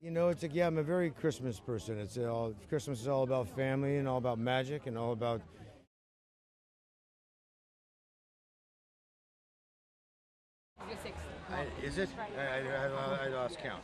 You know, it's like, yeah, I'm a very Christmas person. It's all, Christmas is all about family and all about magic and all about is it? I lost count.